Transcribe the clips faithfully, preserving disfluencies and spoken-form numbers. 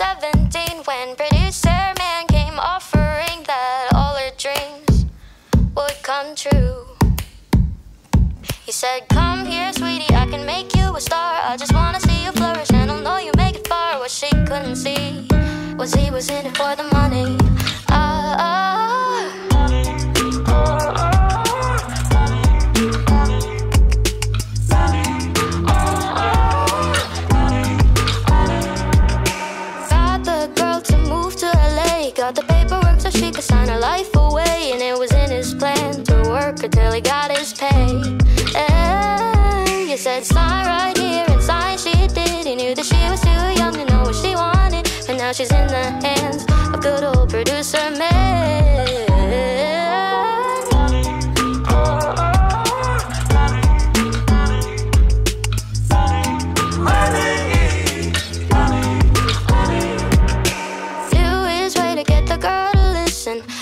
seventeen when Producer Man came offering that all her dreams would come true. He said, "Come here, sweetie, I can make you a star. I just wanna see you flourish and I'll know you make it far." What she couldn't see was he was in it for the money. Ah, ah, ah, ah, ah. Got the paperwork so she could sign her life away, and it was in his plan to work until he got his pay. And he said, "Sign right here," and sign she did. He knew that she was too young to know what she wanted, but now she's in the hands of good old Producer Man.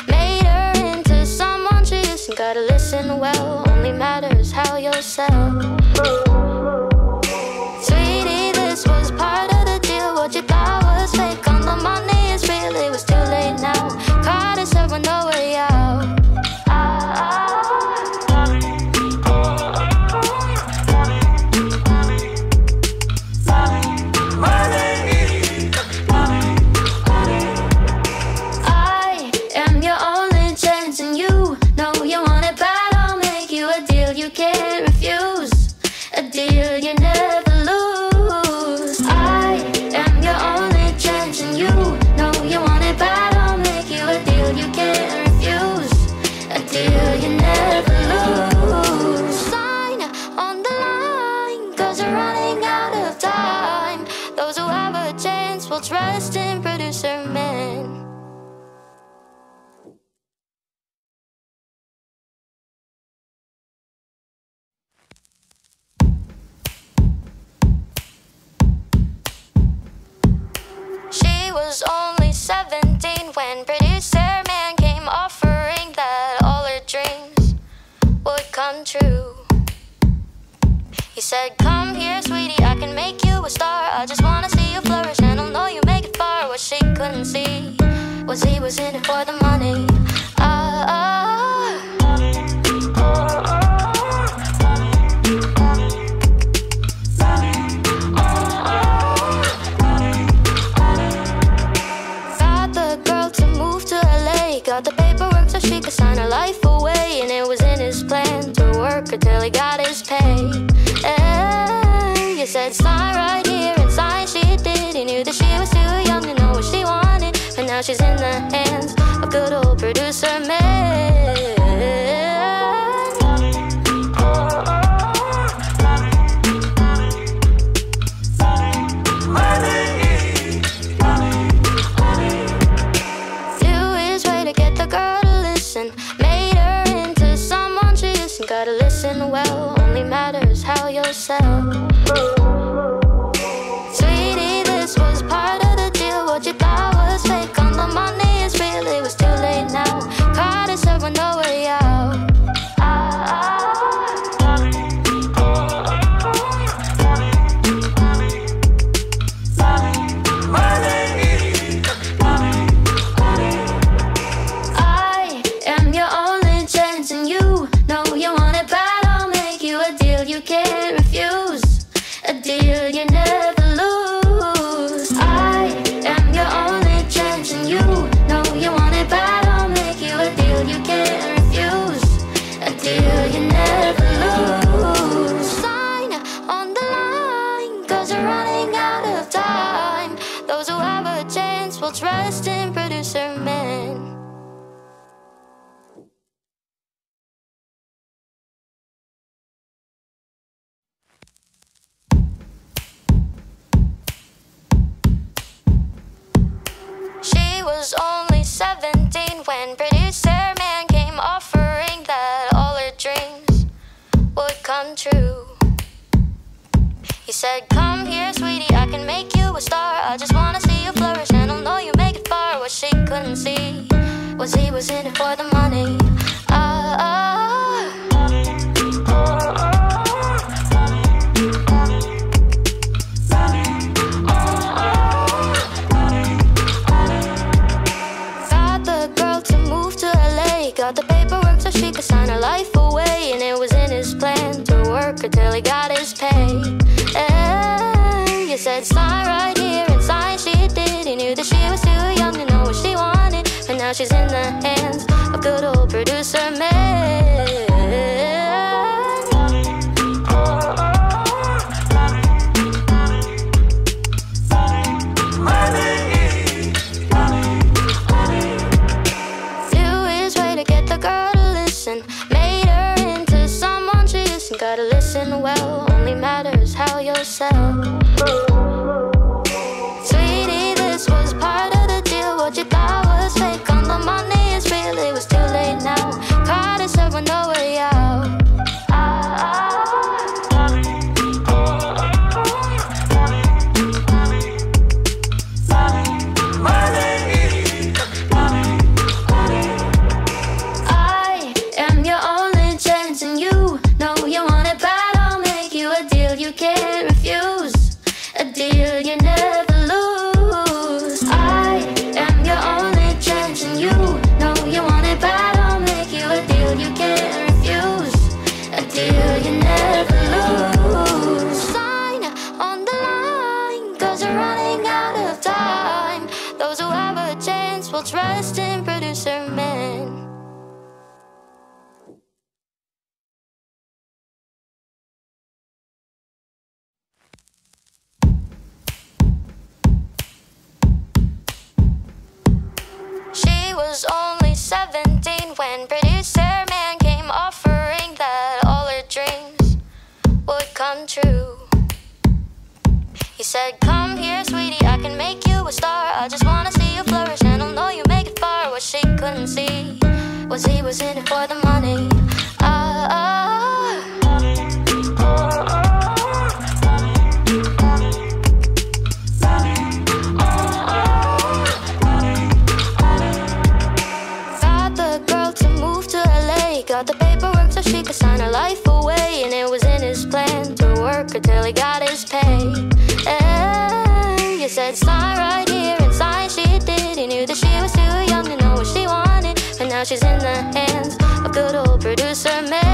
Made her into someone she isn't. Gotta listen well, only matters how you'll sell. Sweetie, this was part of the deal. What you thought was fake on the money is real. It was too late now, caught herself with no way out. Trust in Producer Man. She was only seventeen when Producer Man came offering that all her dreams would come true. He said, "Come here, sweetie, I can make you a star. I just wanna see you flourish and I'll know you make it far." What she couldn't see was he was in it for the money. Ah, ah, ah, ah, ah. Got the girl to move to L A, got the paperwork so she could sign her life away, and it was in his plan to work until he got his pay. And he said, "Sign right here," and sign she did. He knew that she was too young to know what she wanted, but now she's in the hands of good old Producer Man. Gotta listen well, only matters how you'll sell. Sweetie, this was part of the deal. What you thought was fake on the money is real. It was too late now, caught herself with no way out. Trust in Producer Man. She was only seventeen when Producer Man came offering that all her dreams would come true. He said, "Come here, sweetie, I can make you a star. I just wanna see you flourish and I'll know you make it far." What she couldn't see was he was in it for the money. Ah, ah, ah, ah, ah. gotta listen well, only matters how you're sold. Sweetie, this was part of the deal. What you thought was fake on the money is real. It was too late now, caught yourself with no way out. Trust in Producer Man. She was only seventeen when Producer Man came offering that all her dreams would come true. He said, come here, sweetie, I can make you a star. I just wanna see you flourish and I'll know you make it far. What she couldn't see was he was in it for the money. Ah, ah, ah. Got the girl to move to L A, got the paperwork so she could sign her life away. And it was in his plan to work until he got his pay. And you said sign right here, and sign she did. He knew that she was too young to know what she wanted, but now she's in the hands of good old Producer Man.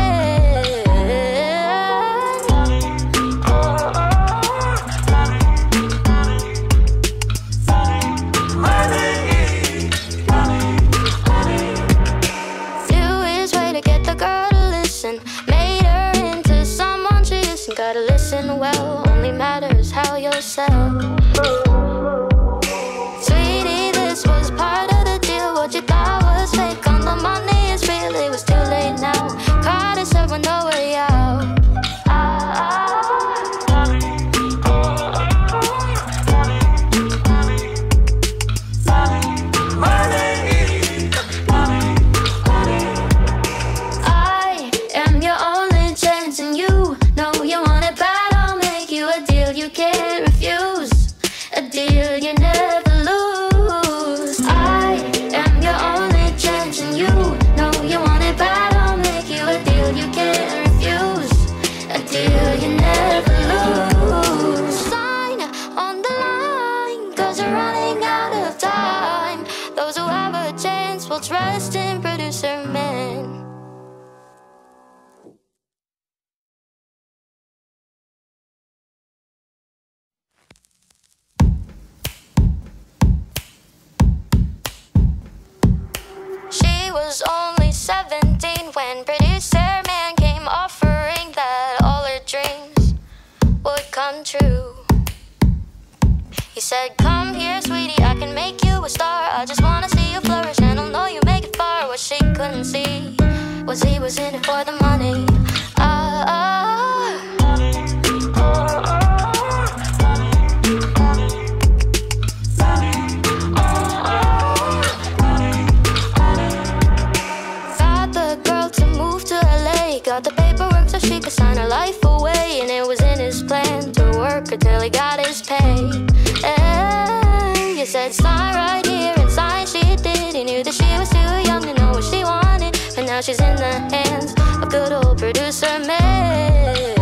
Knew his way to get the girl to listen, made her into someone she isn't. Gotta listen well, only matters how you're sold. Trust in Producer Man. She was only seventeen when Producer Man came offering that all her dreams would come true. He said, come here, sweetie, I can make you a star. I just wanna see you flourish and I'll know you make it far. What she couldn't see was he was in it for the money. Ah, ah, ah, ah, ah. Got the girl to move to L A, got the paperwork so she could sign her life away. And it was in his plan to work until he got his pay. And you said sign right here, and sign she did. He knew that she was too young to know what she wanted, but now she's in the hands of good old Producer Man.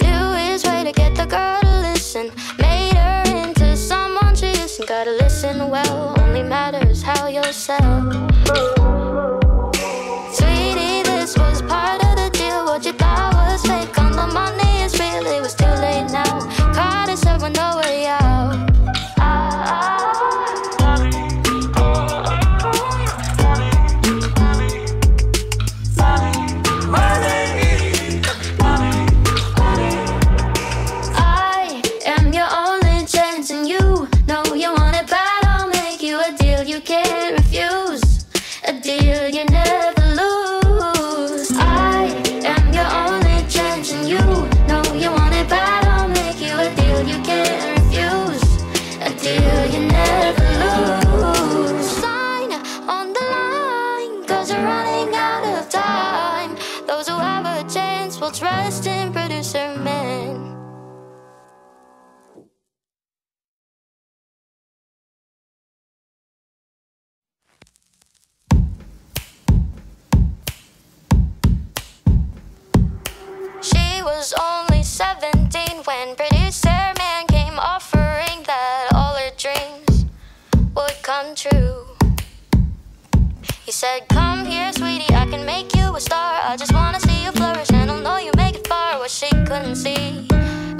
Knew his way to get the girl to listen, made her into someone she isn't. Gotta listen well, only matters how you're sold. What you thought was fake on the money is real. It was too late now.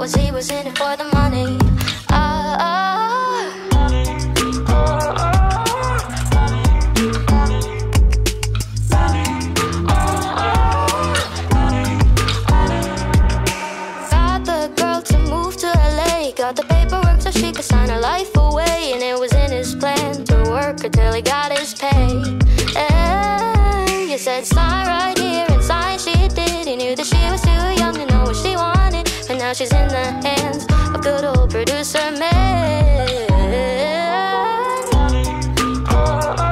was he was in it for the money. Got the girl to move to L A, got the paperwork so she could sign her life away, and it was in his plan to work until he got his pay. And you said sign right here, and sign she did. He knew that she was too young to know what she wanted, but now she's in the hands of good old Producer Man. New is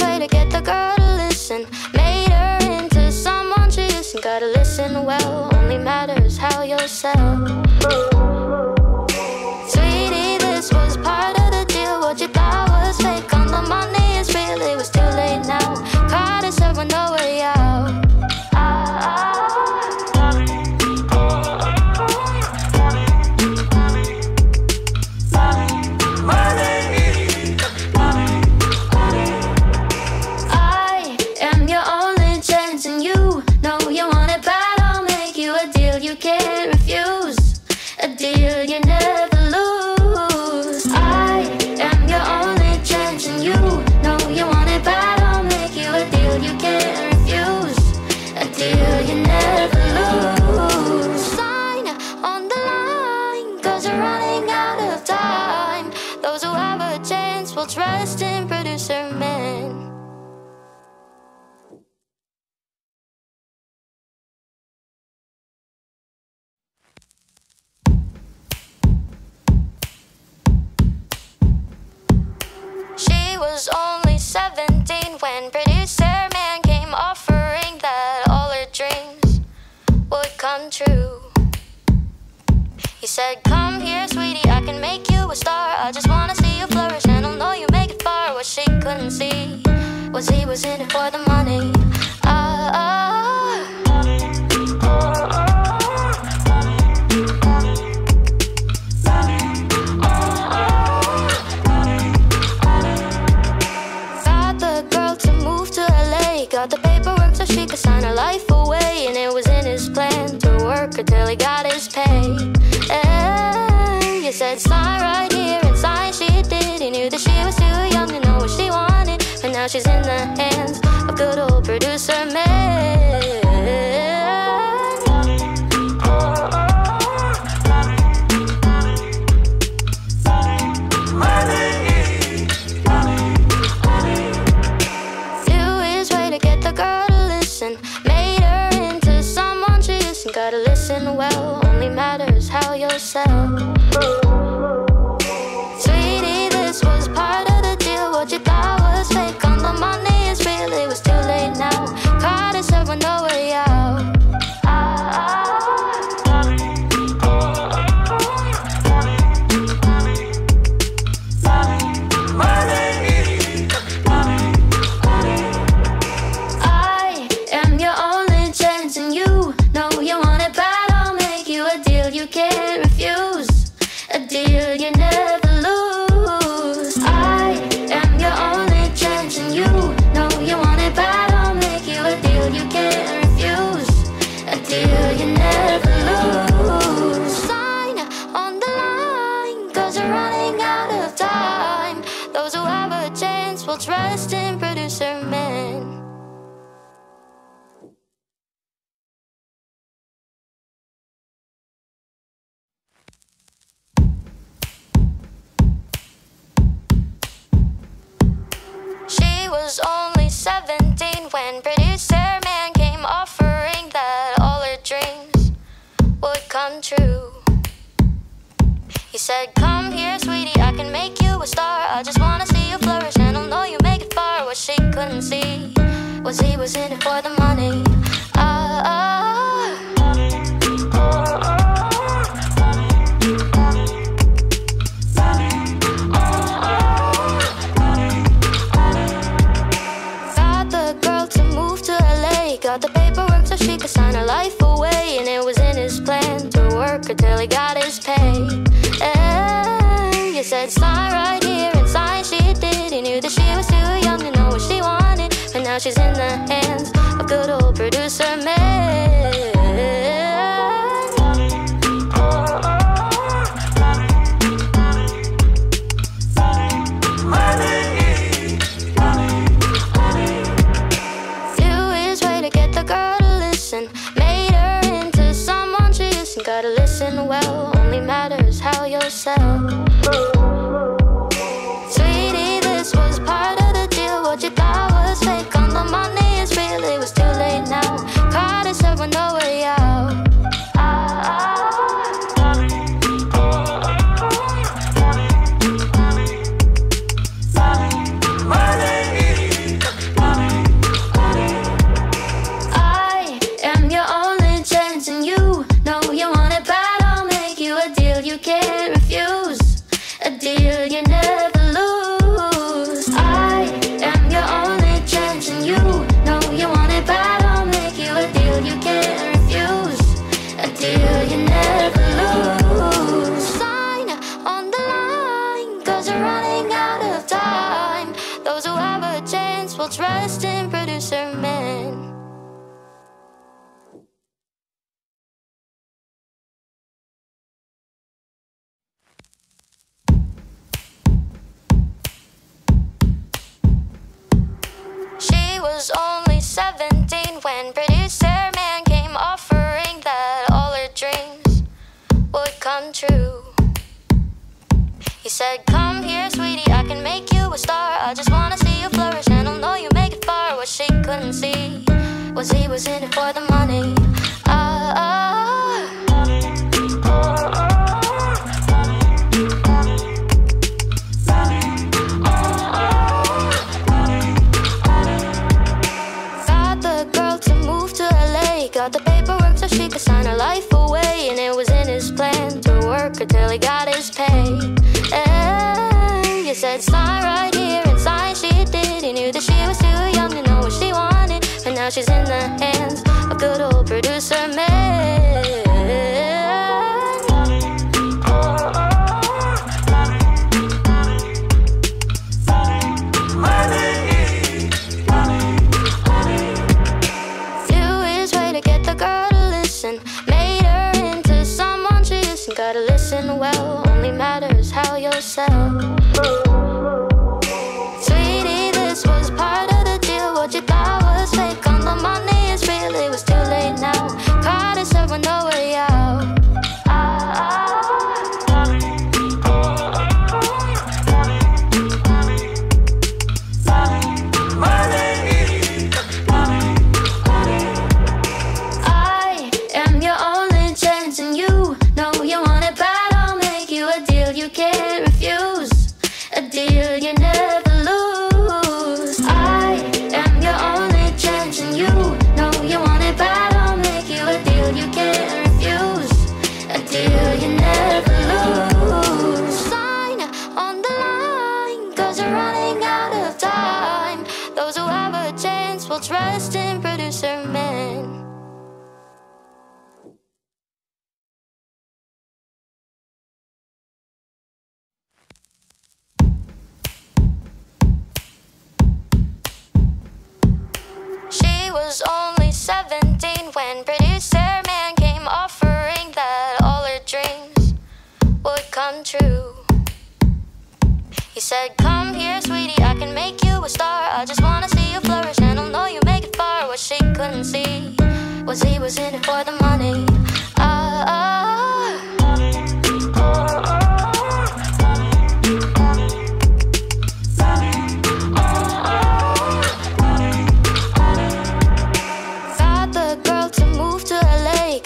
way to get the girl to listen. Made her into someone she isn't. Gotta listen well, only matters how you're sound. Trust in Producer Man. She was only seventeen when Producer Man came offering that all her dreams would come true. He said, "Come here, sweetie, I can make you a star. I just wanna see you flourish, and I'll know you make it far." What she couldn't see was he was in it for the money. Ah, ah, ah, ah. Got the girl to move to L A, got the paperwork so she could sign her life away, and it was in his plan to work until he got his pay. And you said sign right here, and sign she did. He knew that she was too young to know what she wanted, but now she's in the hands of good old Producer Man. New is way to get the girl to listen. Made her into someone she isn't. Gotta listen well, only matters how you're sound. Trust in Producer Man. She was only seventeen when Producer Man came offering that all her dreams would come true. He said, "Come here, sweetie, I can make you a star. I just wanna see you flourish, and I'll know you make it far." What she couldn't see was he was in it for the money. Ah, ah, ah. Got the girl to move to L A, got the paperwork so she could sign her life away, and it was in his plan to work until he got his pay. And you said sign right here, and sign she did. He knew that she was too young now she's in the hands of good old Producer Man. Gotta listen well, only matters how you're sound. Sweetie, this was part of the deal. What you thought was fake on the money is real. It was too late now. Caught herself with no way out. I am your only chance, and you know you want it bad. I'll make you a deal you can't refuse, a deal you never lose. I am your only chance, and you know you want it bad. I'll make you a deal you can't refuse, a deal you never lose. Sign on the line, cause you're running out of time. Those who have a chance will trust in Producer Man. She was only seventeen when Producer Man came offering that all her dreams would come true. He said, "Come here, sweetie, I can make you a star. I just wanna see you flourish, and I'll know you make it far." What she couldn't see was he was in it for the money. Ah, ah. Got the paperwork so she could sign her life away, and it was in his plan to work until he got his pay. And he said, "Sign right here," and sign she did. He knew that she was too young to know what she wanted, but now she's in the hands of good old Producer Man. Made her into someone she isn't. Gotta listen well, only matters how you're sound. Sweetie, this was part of the deal. What you thought was fake on the money is real. It was too late now. Caught herself with no way out. Can't refuse, a deal you never lose. I am your only chance, and you know you want it bad. I'll make you a deal you can't refuse, a deal you never lose. Sign on the line, cause you're running out of time. Those who have a chance will trust in Producer Man. Was only seventeen when Producer Man came offering that all her dreams would come true. He said, "Come here, sweetie, I can make you a star. I just wanna see you flourish, and I'll know you make it far." What she couldn't see was he was in it for the money. Ah, ah.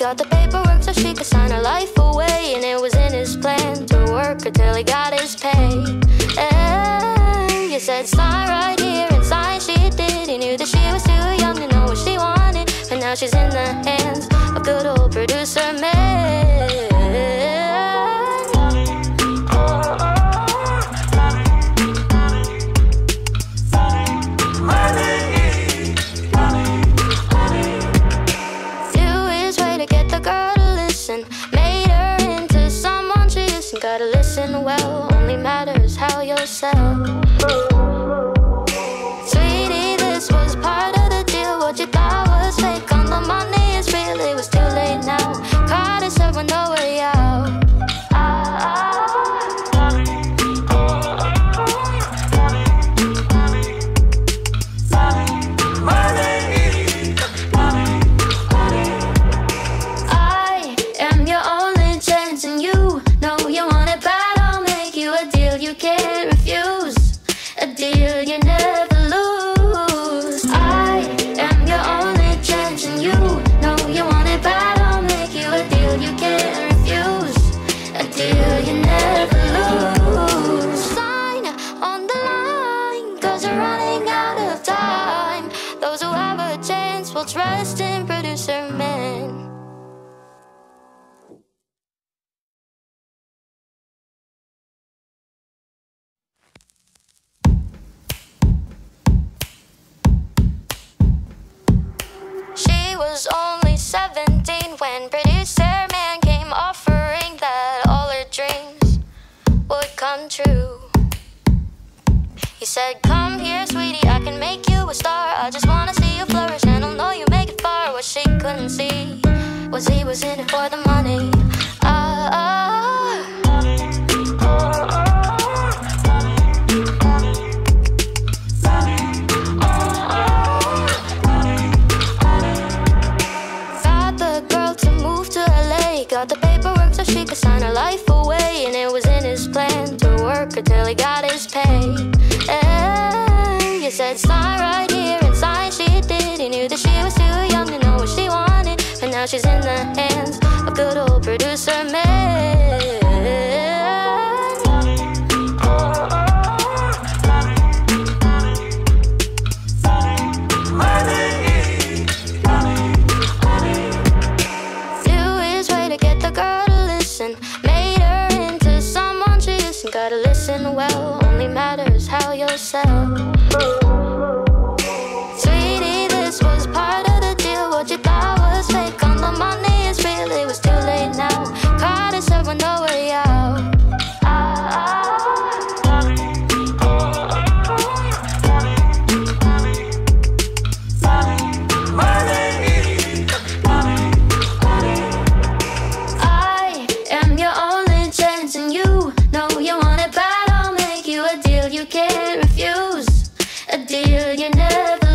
Got the paperwork so she could sign her life away, and it was in his plan to work until he got his pay. And he said, "Sign right here," and sign she did. He knew that she was too young to know what she wanted, but now she's in the hands of good old Producer Man. Made her into someone she isn't. Gotta listen well, only matters how you're sound. Sweetie, this was part will trust in Producer Man. She was only seventeen when Producer Man came offering that all her dreams would come true. He said, "Come here, sweetie, I can make you a star. I just wanna see you flourish, and I'll know you make it far." What she couldn't see was he was in it for the money. Ah, ah, ah, ah. Got the girl to move to L A, got the paperwork so she could sign her life away, and it was in his plan to work until he got his pay. And you said sign right here, and sign she did. He knew that she was too young to know what she wanted, but now she's in the hands of good old Producer Man. Knew his way to get the girl to listen, made her into someone she isn't. Gotta listen well, only matters how you'll sell. Sweetie, this was part of the deal. What you thought was fake on the money is real. It was too late now, caught herself with no way out. I am your only chance, and you know you want it bad. I'll make you a deal you can't refuse, a deal you never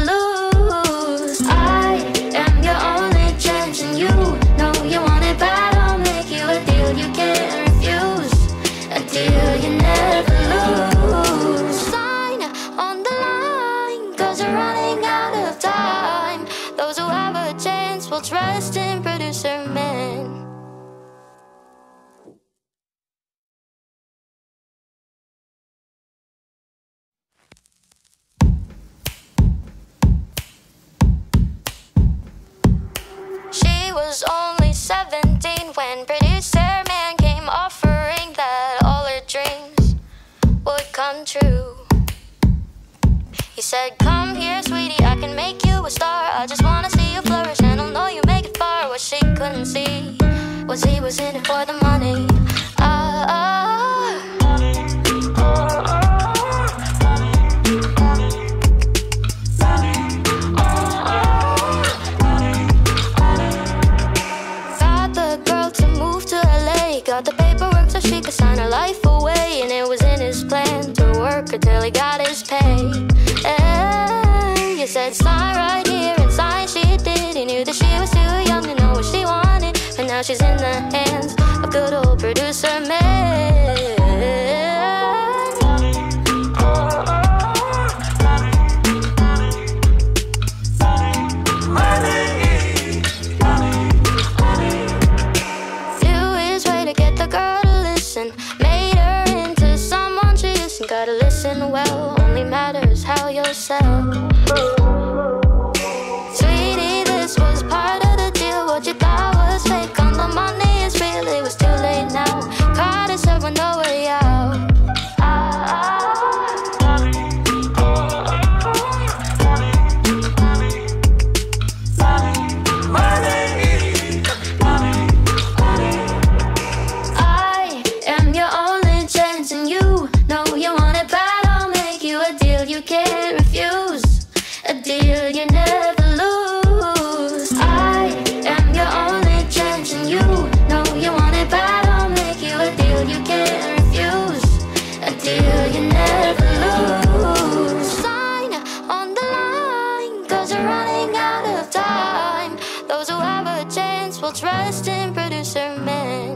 lose. I am your only chance, and you know you want it bad. I'll make you a deal you can't refuse, a deal you never lose. Sign on the line, cause we're running out of time. Those who have a chance will trust in Producer Man. Was only seventeen when Producer Man came offering that all her dreams would come true. He said, "Come here, sweetie, I can make you a star. I just wanna see you flourish, and I'll know you make it far." What she couldn't see was he was in it for the money. Ah, ah, ah, ah. Got the paperwork so she could sign her life away, and it was in his plan to work until he got his pay. And you said sign right here, and sign she did. He knew that she was too young to know what she wanted, but now she's in the hands of good old Producer Man. Made her into someone she isn't. Gotta listen well, only matters how you'll sell. Sweetie, this was part of the deal. What you thought was fake on the money is real. It was too late now, caught herself with no way out. Trust in Producer Man.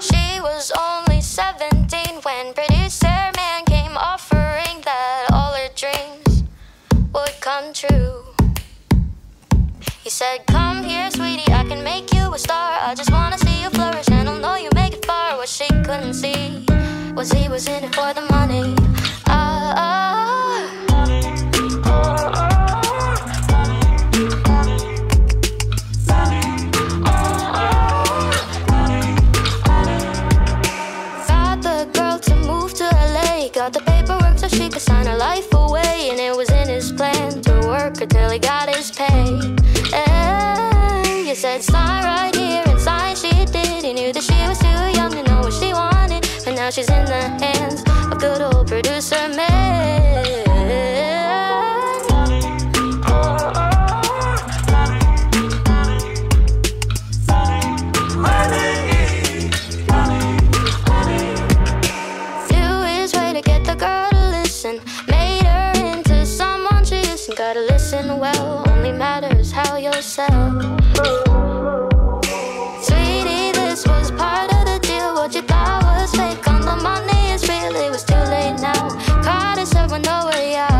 She was only seventeen when Producer Man came offering that all her dreams would come true. He said, "Come here, sweetie, I can make you a star. I just wanna see you flourish, and I'll know you make it far. What she couldn't see was he was in it for the money. Ah, ah, ah, ah. Got the paperwork so she could sign her life away, and it was in his plan to work until he got his pay. And you said sign right here, and sign she did. He knew that she was too young to know what she wanted, but now she's in the hands of good old Producer Man. Made her into someone she isn't. Gotta listen well, only matters how you're yourself. Sweetie, this was part of the deal. What you thought was fake on the money is real. It was too late now. Caught herself with no way out.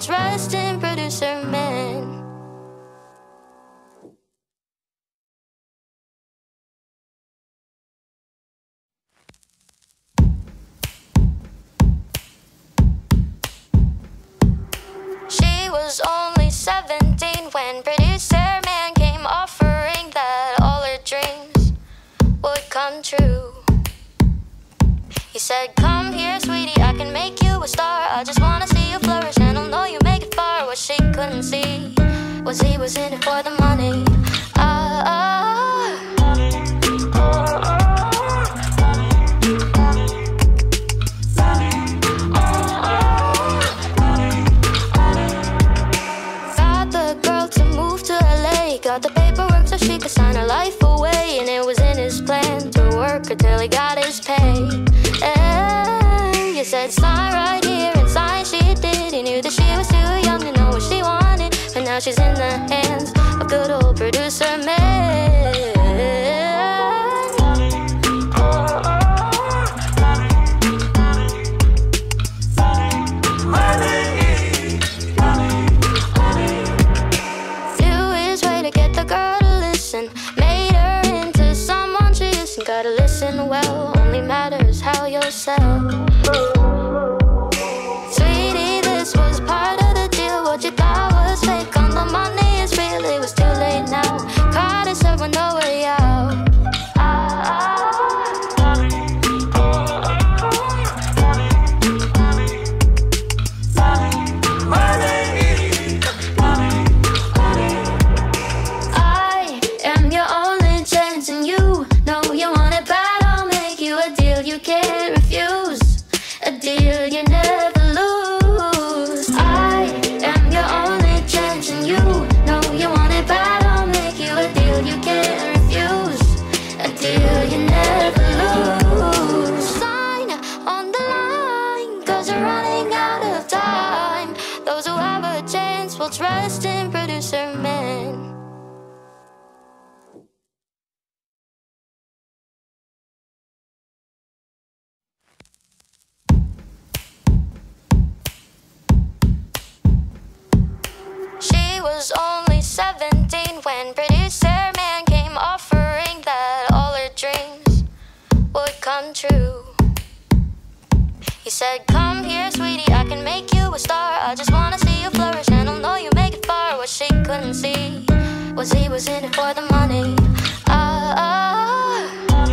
Trust in Producer Man. She was only seventeen when Producer Man came offering that all her dreams would come true. He said, come here, sweetie, I can make you a star. I just wanna see you flourish, and I'll know you make it far. What she couldn't see was he was in it for the money. Ah, ah, ah, ah, ah. Got the girl to move to L A. Got the paperwork so she could sign her life away, and it was in his plan to work until he got his pay. And you said sign right here, and sign she did. He knew that she was too young to know what she wanted, but now she's in the hands of good old Producer Man. Fewest way to get the girl to listen. Made her into someone she isn't. Gotta listen well, only matters how you're yourself. Trust in Producer Man. She was only seventeen when Producer Man came offering that all her dreams would come true. He said, come here, sweetie, I can make you a star. I just wanna see you flourish, and I'll know you make it far. What she couldn't see was he was in it for the money. Ah, ah, ah,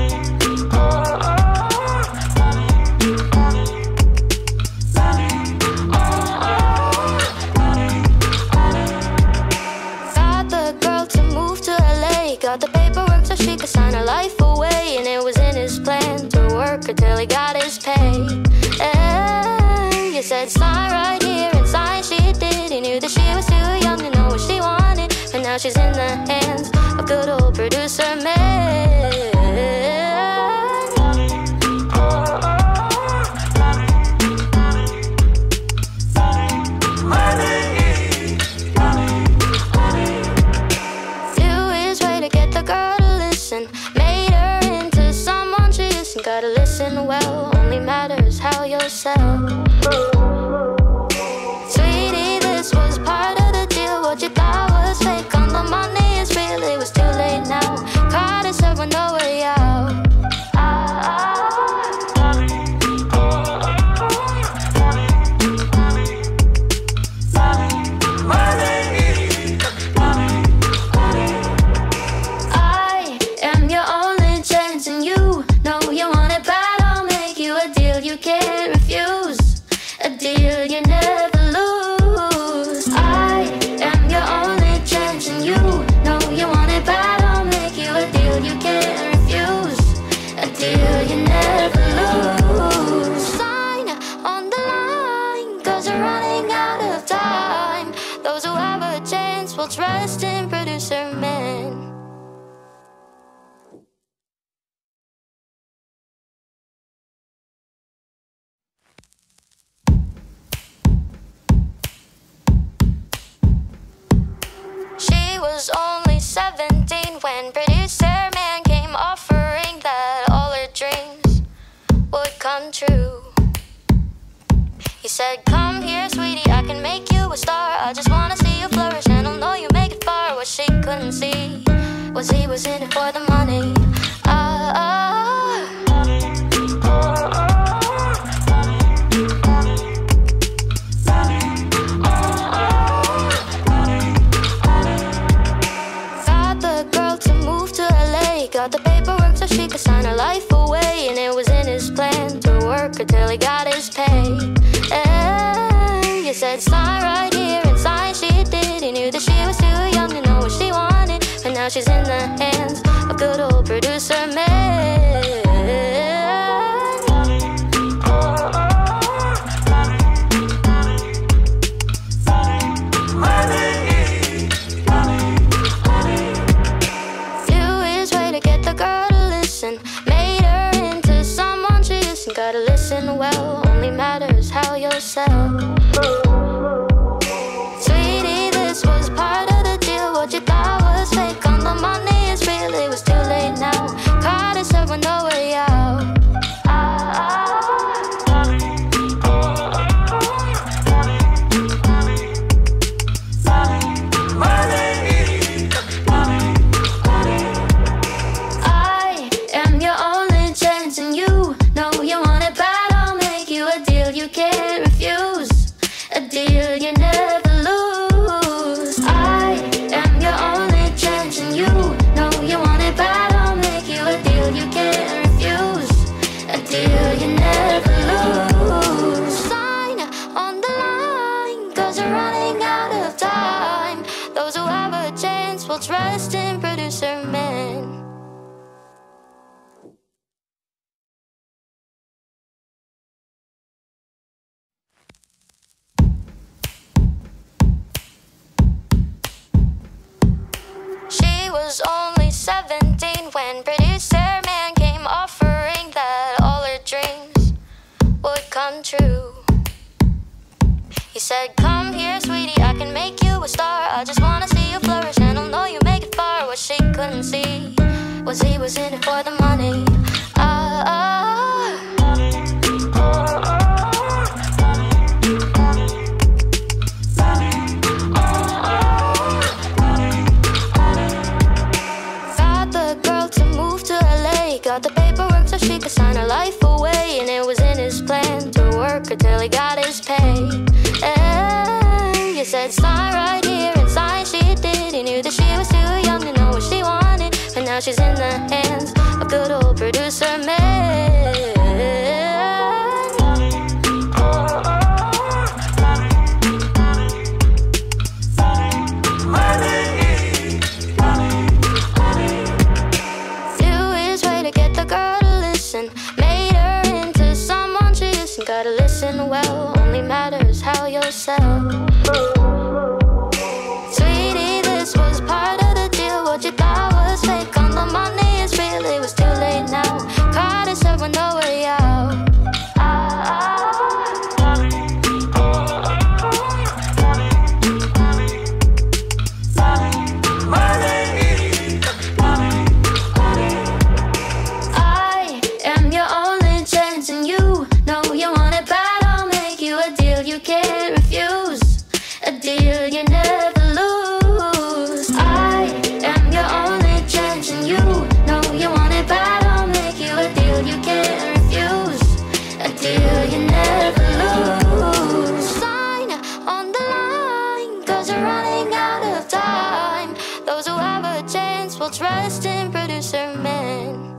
ah, ah. Got the girl to move to L A. Got the paperwork so she could sign her life away, and it was in his plan to work until he got his pay. And sign right here and sign she did. He knew that she was too young to know what she wanted, but now she's in the hands of good old producer man. Gotta listen well, only matters how you'll sell. Sweetie, this was part of the deal. What you thought was fake on the money is real. It was too late now. Caught us up with no way out. Trust in Producer Man. She was only seventeen when Producer Man came offering that all her dreams would come true. He said, "Come here, sweetie, I can make you a star. I just wanna see you flourish, and I'll know you make it far." What she couldn't see was he was in it for the money. Ah, ah. Got the girl to move to L A, got the paperwork so she could sign her life away, and it was in his plan to work until he got his pay. And he said, "Sign right here," and sign she did. He knew that she was too young to know what she wanted, but now she's in the hands of good old producer man. Fewest way to get the girl to listen, made her into someone she isn't. Gotta listen well, only matters how you'll sell. Trust in Producer Man. She was only seventeen when Producer Man came offering that all her dreams would come true. He said, "Come here, sweetie, I can make you a star. I just wanna see you flourish, and I'll know you make it far." What she couldn't see was he was in it for the money. Ah, ah. Got the girl to move to L A, got the paperwork so she could sign her life away, and it was in his plan to work until he got his pay. He said, "Sign right here," and sign she did. He knew that she was too young to know what she wanted, but now she's in the hands of good old Producer Man. myself. Sweetie, this was part of the deal. What you thought was fake, on my knees, really was too late now. Caught yourself with no way out. Trust in Producer Man.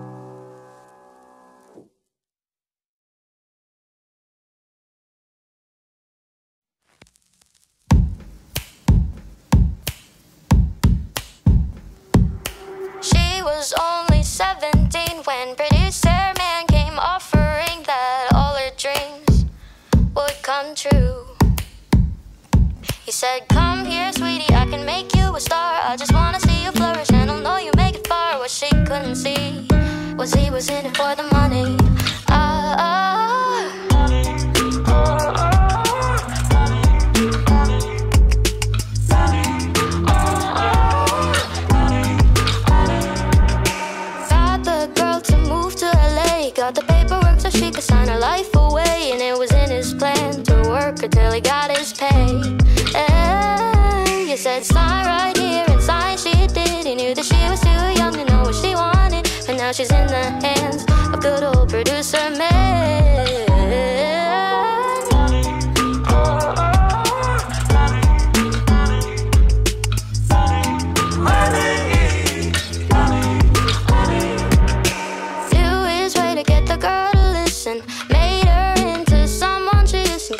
She was only seventeen when Producer Man came offering that all her dreams would come true. He said, come here, sweetie, I can make you a star. I just wanna see you flourish, and I'll know you make it far. What she couldn't see was he was in it for the money. Ah, ah. Money. Ah, ah. Got the girl to move to L A, got the paperwork so she could sign her life away, and it was in his plan to work until he got his pay. You said sign right here, and sign she did. He knew that she was too young to know what she wanted, but now she's in the hands of good old Producer Man.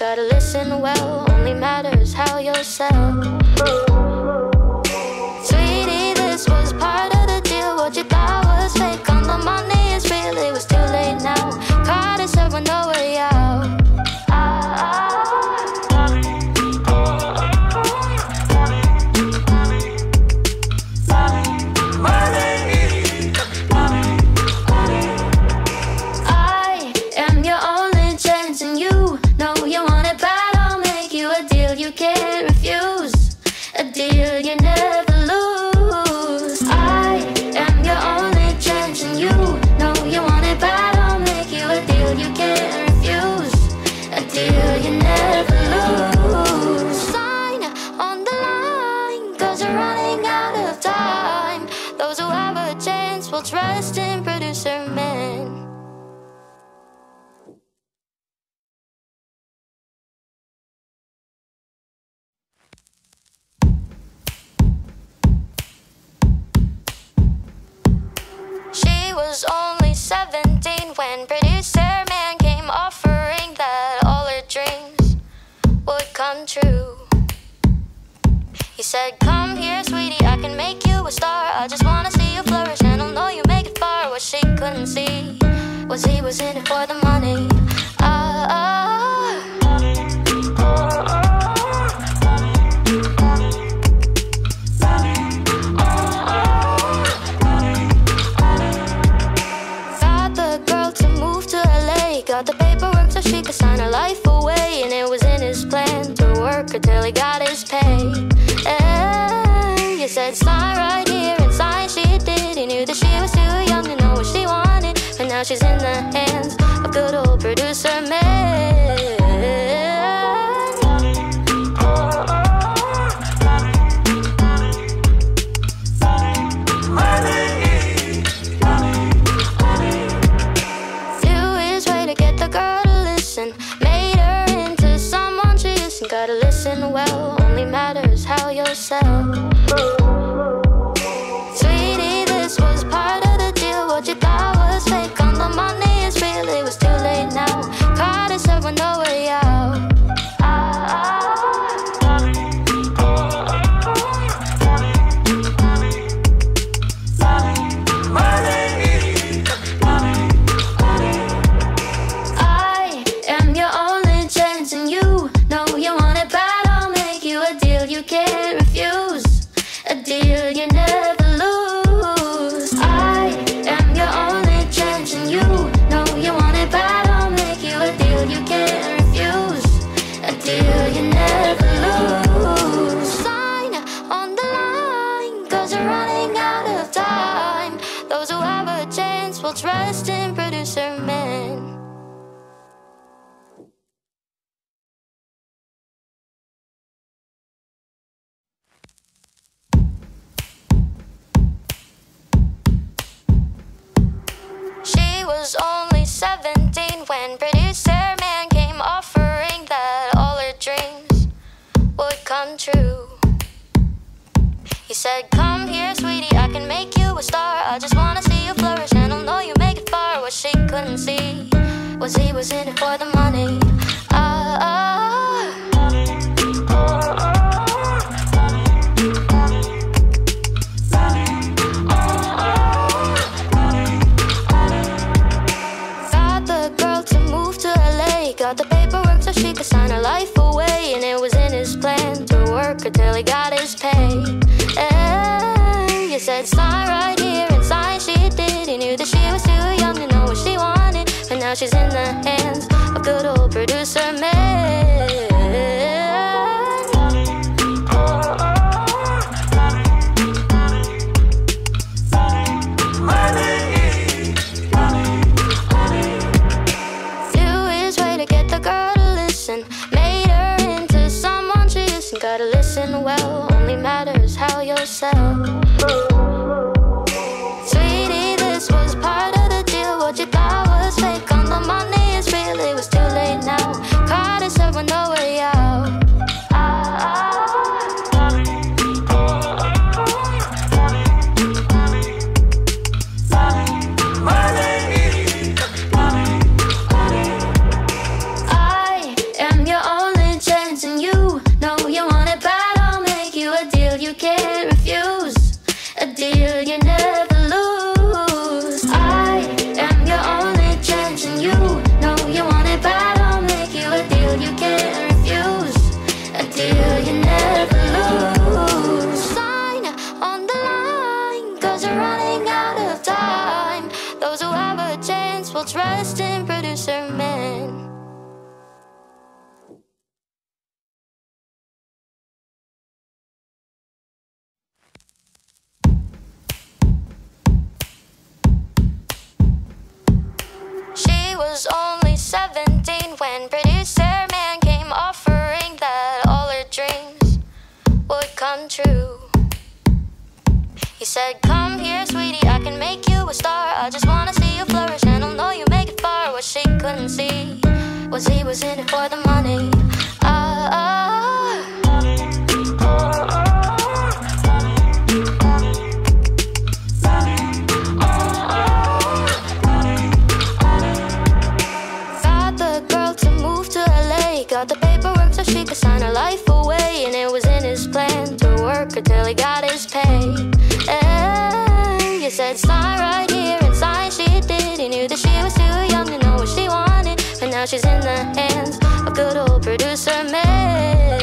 Gotta listen well, only matters how yourself. Sweetie, this was part of the deal. What you thought was fake, on the money, it's really was too late now. Caught yourself with no way out. Trust in Producer Man. She was only seventeen when Producer Man came offering that all her dreams would come true. He said, come here, sweetie, I can make you a star. I just wanna see you flourish, and I'll know you make it far. What she couldn't see was he was in it for the money. Ah, ah. Money. Ah, ah. Got the paperwork so she could sign her life away, and it was in his plan to work until he got his pay. You said sign right here, and sign she did. He knew that she was too young to know what she wanted, but now she's in the hands of good old Producer Man. Gotta listen well, only matters how yourself. Sweetie, this was part of the deal. What you thought was fake, on the money, it's really was too late now. Caught yourself with no way out. I am your only chance, and you know you want it back. said, come here, sweetie, I can make you a star. I just wanna see you flourish, and I'll know you make it far. What she couldn't see was he was in it for the money. Ah, ah, ah, ah. Got the paperwork so she could sign her life away, and it was in his plan to work until he got his pay. And you said sign right here, and sign she did. He knew that she was too young to know what she wanted, but now she's in the hands of good old Producer Man. Made her into someone she isn't. Gotta listen well, only matters how you're sold. Sweetie, this was part of the deal. What you thought was fake on the money is real. It was too late now, caught herself with no way out. Trust in Producer Man. She was only seventeen when Producer Man came offering that all her dreams would come true. He said, come here, sweetie, I can make you a star. I just wanna see you flourish, and I'll know you make it far. What she couldn't see was he was in it for the money. Ah, ah, ah, ah. Got the girl to move to L A. Got the paperwork so she could sign her life away, and it was in his plan to work until he got his pay. And you said sign right here, and sign she did. He knew that she was too young to know what she wanted, but now she's in the hands of good old Producer Man.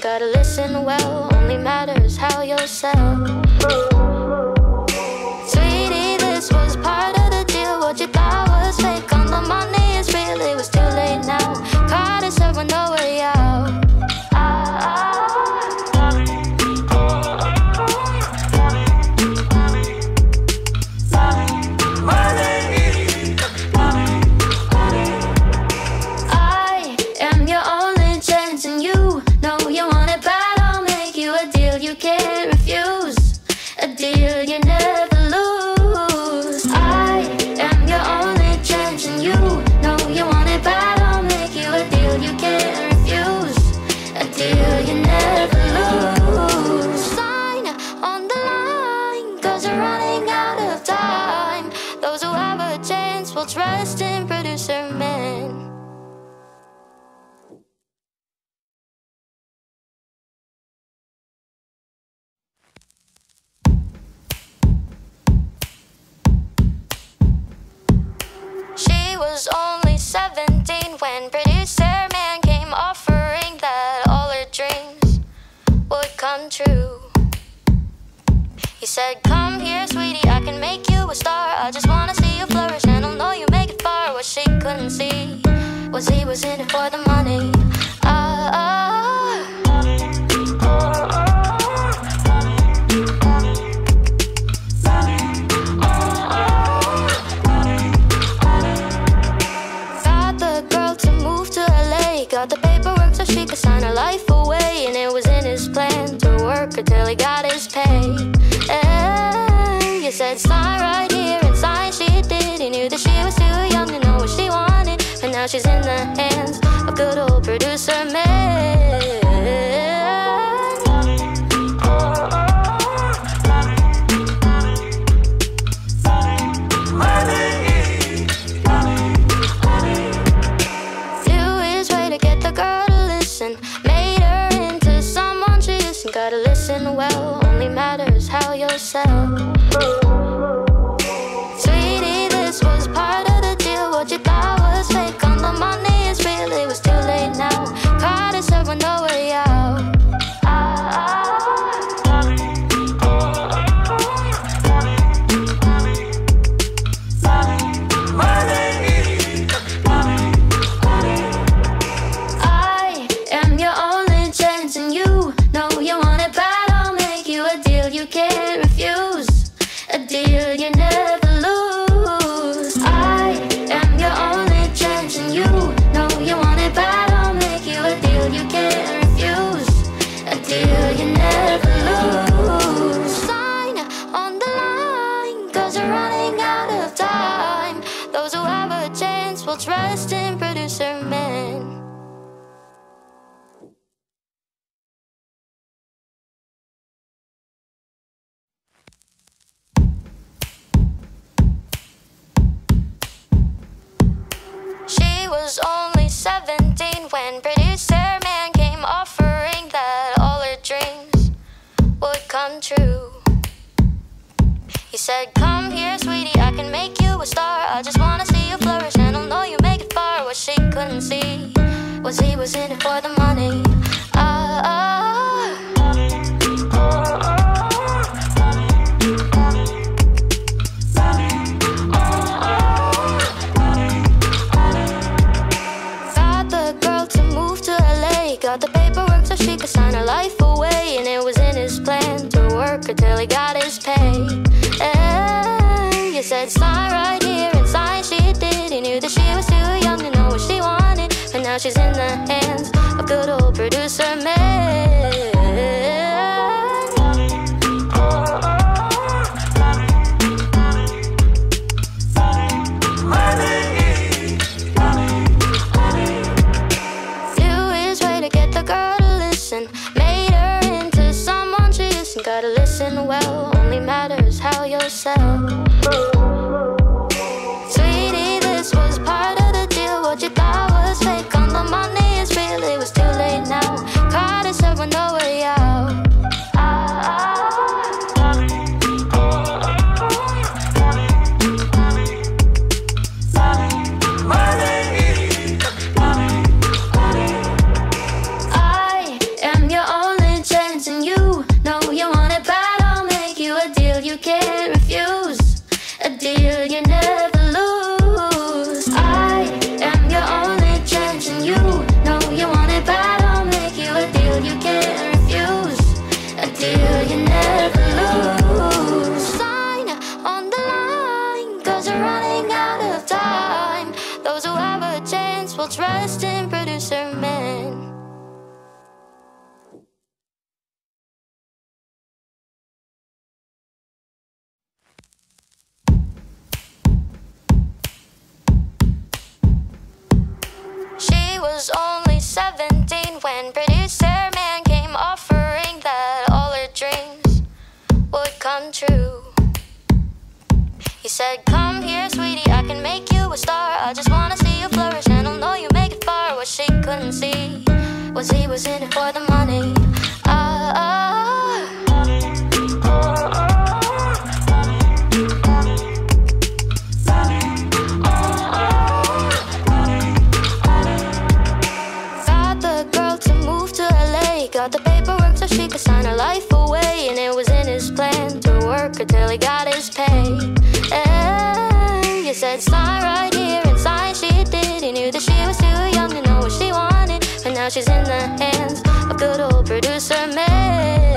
Gotta listen well, only matters how you're sold. Sweetie, this was part of the deal. What you thought was fake on the money is real. It was too late now, caught herself with no way out. Trust in Producer Man. She was only seventeen when Producer Man came offering that all her dreams would come true. He said, come here, sweetie, I can make you a star. I just wanna see you flourish, and I'll know you make it far. What she couldn't see was he was in it for the money. Ah, ah, ah, ah. Got the paperwork so she could sign her life away, and it was in his plan to work knew that she was too young to know what she wanted, but now she's in the hands of good old Producer Man. Gotta listen well, only matters how you're sold. Sweetie, this was part of the deal. What you thought was fake on the money is real. It was too late now. Caught herself with no way out. I am your only chance, and you know you want it bad. I'll make you a deal you can't refuse, a deal you never lose. I am your only chance, and you know you want it bad. I'll make you a deal you can't refuse, a deal you never lose. Sign on the line, cause you're running out of time. Those who have a chance will trust in Producer Man. Was only seventeen when Producer Man came offering that all her dreams would come true. He said, "Come here, sweetie, I can make you a star. I just wanna see you flourish, and I'll know you make it far." What she couldn't see was he was in it for the money. Ah, ah. Got the paperwork so she could sign her life away, and it was in his plan to work until he got his pay. And you said sign right here, and sign she did. He knew that she was too young to know what she wanted, but now she's in the hands of good old Producer Man. Made her into someone she isn't. Gotta listen well, only matters how you're sold. Sweetie, this was part of the deal. What you thought was fake on the money is real. It was too late now. Caught herself with no way out. We'll trust in Producer Man. She was only seventeen when Producer Man came offering that all her dreams would come true. He said, "Come here, sweetie, I can make you a star. I just wanna see you flourish, and I'll know you make it far." What she couldn't see was he was in it for the money. Ah, ah. Got the girl to move to L A. Got the paperwork so she could sign her life away, and it was in his plan to work until he got his pay. And you said sign right here, and sign she did. He knew that she was too young to know what she wanted, but now she's in the hands of good old Producer Man.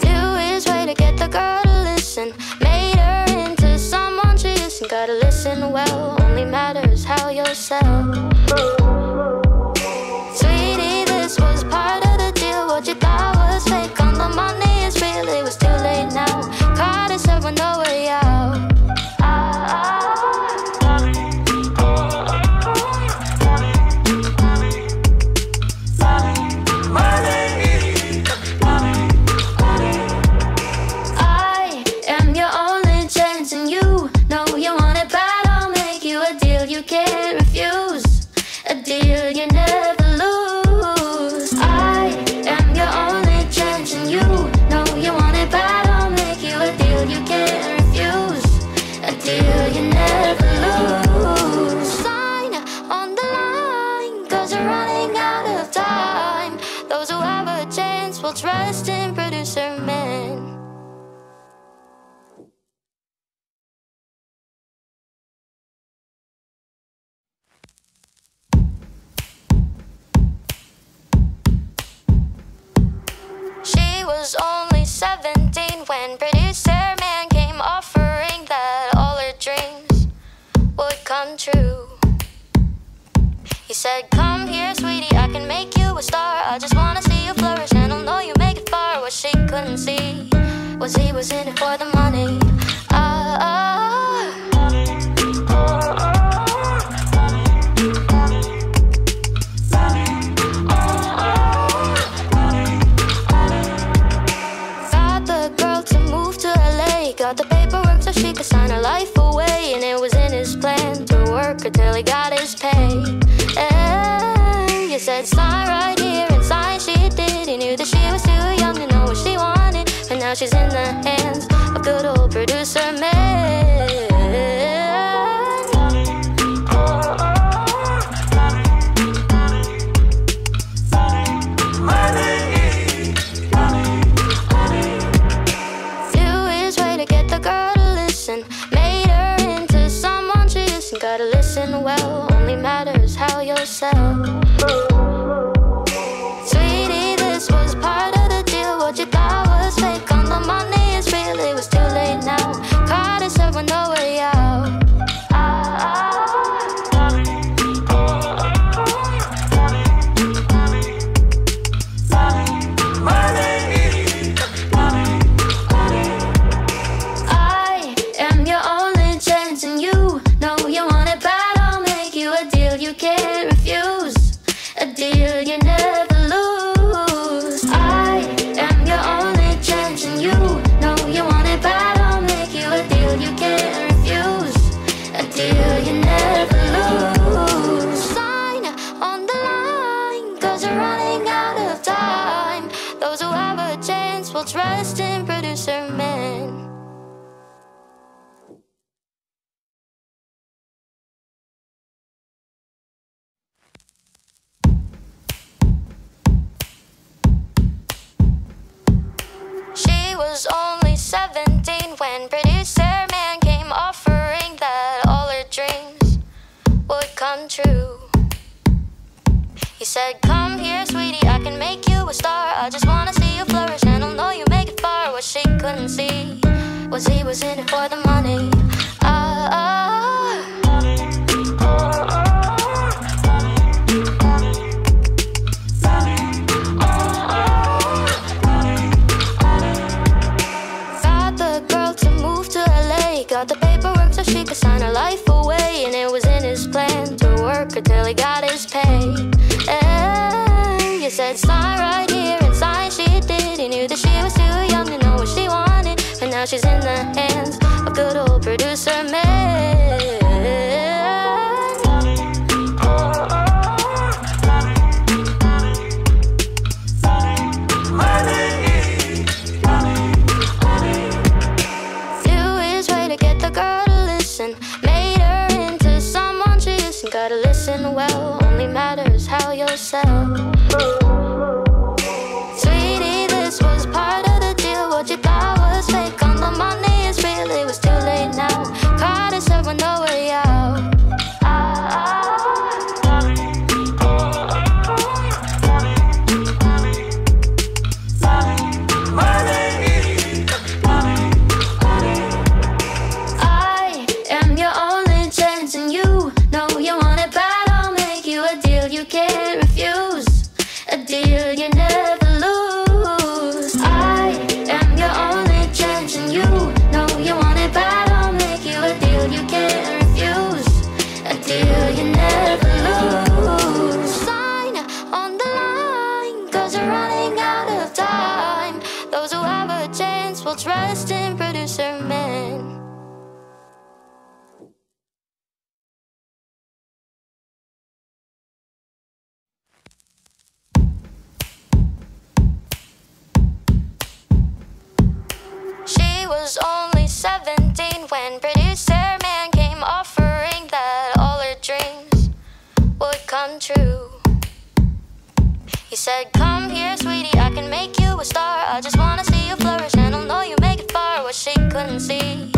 Fewest way to get the girl to listen. Made her into someone she isn't. Gotta listen well, only matters how you're sold. we're running out of time. Those who have a chance will trust in Producer Man. She was only seventeen when Producer Man came offering that all her dreams would come true. He said, "Come here, sweetie, I can make you a star. I just wanna see you flourish, and I'll know you make it far." What she couldn't see was he was in it for the money. Ah, ah, ah, ah. Got the paperwork so she could sign her life away, and it was in his plan to work until he got his pay. And he said, "Sign right here," and sign she did. He knew that she was too young to know what she wanted, but now she's in the hands of good old Producer Man. Gotta listen well, only matters how you'll sell. Sweetie, this was part of the deal. What you thought was fake on the money is real. It was too late now. Caught herself with no way out. Trust in Producer Man. She was only seventeen when Producer Man came offering that all her dreams would come true. He said, "Come here, sweetie, I can make you a star. I just wanna see you flourish, and I'll know you make it far." What she couldn't see was he was in it for the money. Ah, ah, ah, ah. Got the girl to move to L A. Got the paperwork so she could sign her life away, and it was in his plan to work until he got his pay. And he said, "Sign right here," and sign she did. He knew that she was too young to know what she wanted, but now she's in the hands of good old Producer Man. Gotta listen well, only matters how you'll sell. Sweetie, this was part of the deal. What you thought was fake on the money is real. It was too late now. Caught herself with no way out. Trust in Producer Man. She was only seventeen when Producer Man came offering that all her dreams would come true. He said, come here, sweetie, I can make you a star. I just wanna see you flourish, and I'll know you make it far. What she couldn't see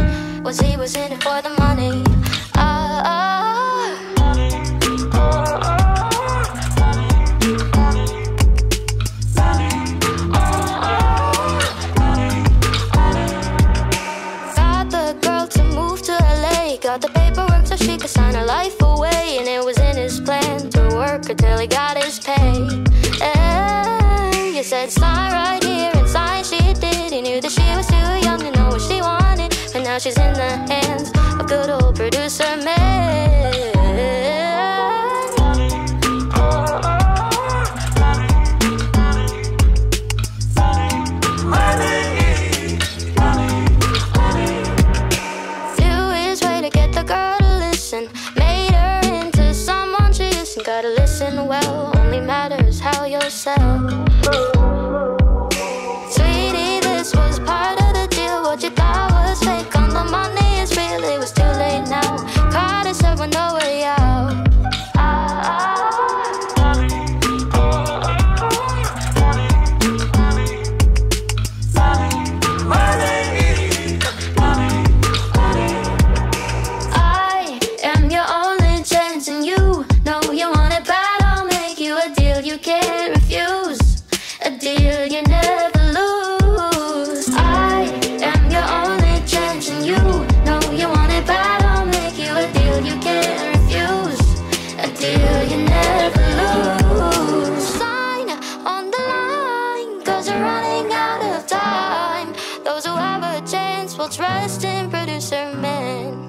was he was in it for the money. Ah, ah, ah, ah. Got the paperwork so she could sign her life away, and it was in his plan to work until he got his pay. And you said sign right here, and sign she did. He knew that she was too young to know what she wanted, but now she's in the hands of good old Producer Man. Made her into someone she isn't. Gotta listen well, only matters how you'll sell. Sweetie, this was part of the deal. What you thought was fake on the money is real. It was too late now. Caught herself with no way out. Trust in Producer Man.